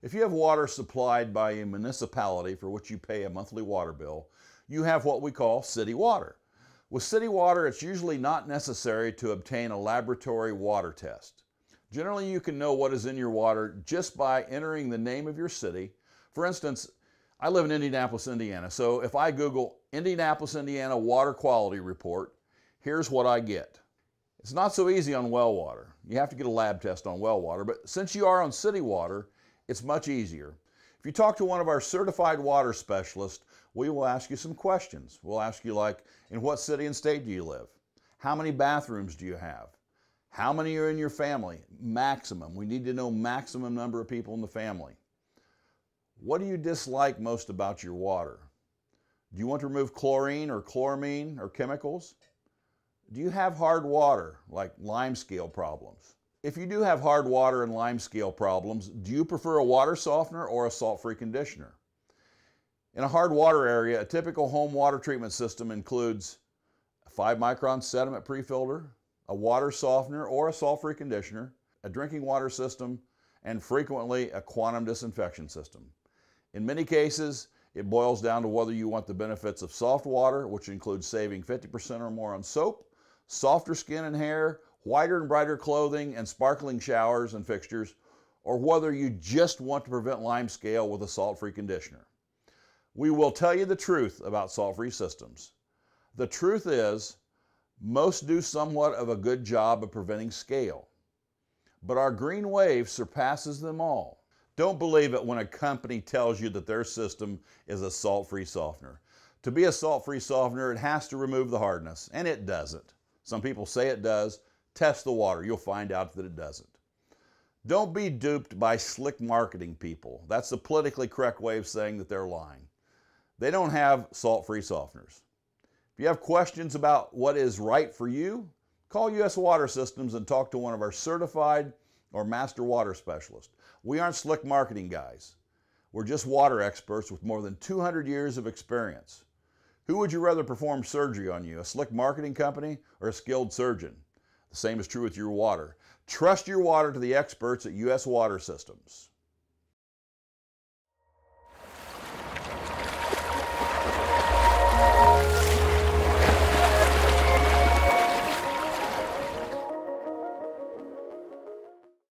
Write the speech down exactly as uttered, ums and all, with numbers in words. If you have water supplied by a municipality for which you pay a monthly water bill, you have what we call city water. With city water, it's usually not necessary to obtain a laboratory water test. Generally, you can know what is in your water just by entering the name of your city. For instance, I live in Indianapolis, Indiana, so if I Google Indianapolis, Indiana water quality report, here's what I get. It's not so easy on well water. You have to get a lab test on well water, but since you are on city water, it's much easier. If you talk to one of our certified water specialists, we will ask you some questions. We'll ask you like, in what city and state do you live? How many bathrooms do you have? How many are in your family? Maximum. We need to know maximum number of people in the family. What do you dislike most about your water? Do you want to remove chlorine or chloramine or chemicals? Do you have hard water, like lime scale problems? If you do have hard water and lime scale problems, do you prefer a water softener or a salt-free conditioner? In a hard water area, a typical home water treatment system includes a five micron sediment pre-filter, a water softener or a salt-free conditioner, a drinking water system, and frequently a quantum disinfection system. In many cases, it boils down to whether you want the benefits of soft water, which includes saving fifty percent or more on soap, softer skin and hair, whiter and brighter clothing, and sparkling showers and fixtures, or whether you just want to prevent lime scale with a salt-free conditioner. We will tell you the truth about salt-free systems. The truth is, most do somewhat of a good job of preventing scale, but our green wave surpasses them all. Don't believe it when a company tells you that their system is a salt-free softener. To be a salt-free softener, it has to remove the hardness, and it doesn't. Some people say it does. Test the water. You'll find out that it doesn't. Don't be duped by slick marketing people. That's the politically correct way of saying that they're lying. They don't have salt-free softeners. If you have questions about what is right for you, call U S Water Systems and talk to one of our certified or master water specialists. We aren't slick marketing guys. We're just water experts with more than two hundred years of experience. Who would you rather perform surgery on you, a slick marketing company or a skilled surgeon? The same is true with your water. Trust your water to the experts at U S Water Systems.